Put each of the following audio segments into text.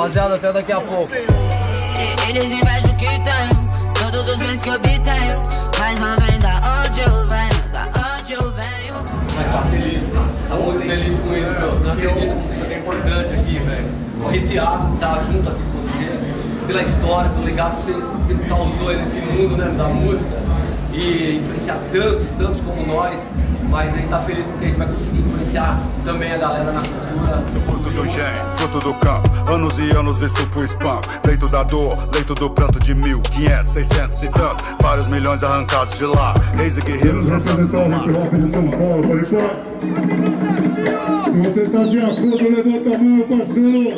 Rapaziada, até daqui a pouco. Eles invejam o que tenho, todos os bens que obtenho, mas não vem da onde eu venho, Mas tá feliz, tá muito feliz com isso, meu. Não acredito, isso aqui é importante aqui, velho. Tô arrepiado, tá junto aqui com você, pela história, pelo legado que você causou aí nesse mundo, né, da música, e influenciar tantos como nós. Mas a gente tá feliz porque a gente vai conseguir influenciar também a galera na cultura. Eu fruto do engenho, fruto do campo, anos e anos visto pro spam. Leito da dor, leito do pranto de 1500, 600 e tanto, vários milhões arrancados de lá. Reis e guerreiros lançados no mar. Se você tá de acordo, levanta a mão, parceiro.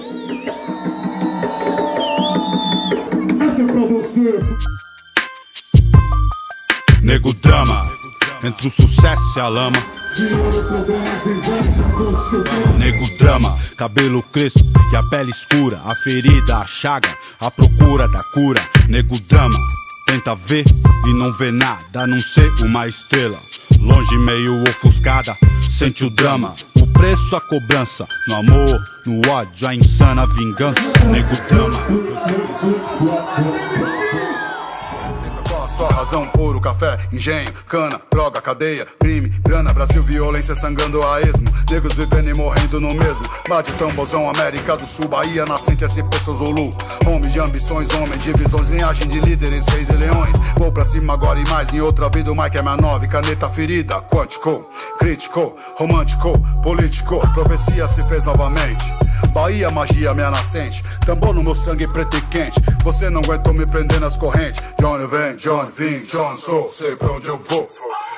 Essa é pra você. Nego Drama. Entre o sucesso e a lama, Nego Drama, cabelo crespo e a pele escura, a ferida, a chaga, a procura da cura. Nego Drama, tenta ver e não vê nada, a não ser uma estrela, longe meio ofuscada, sente o drama, o preço, a cobrança, no amor, no ódio, a insana vingança. Nego Drama. Só razão, ouro, café, engenho, cana, droga, cadeia, crime, grana, Brasil, violência sangrando a esmo, negros vivendo e morrendo no mesmo, bate tamborzão, América do Sul, Bahia, nascente, SP, sou Zulu, homem de ambições, homem de visões, linhagem de líderes, reis e leões, vou pra cima agora e mais, em outra vida o Mike é minha 9, caneta ferida, quântico, crítico, romântico, político, profecia se fez novamente. Bahia, magia, minha nascente, tambor no meu sangue preto e quente. Você não aguentou me prender nas correntes. Johnny vem, Johnny vim, John sou, sei pra onde eu vou.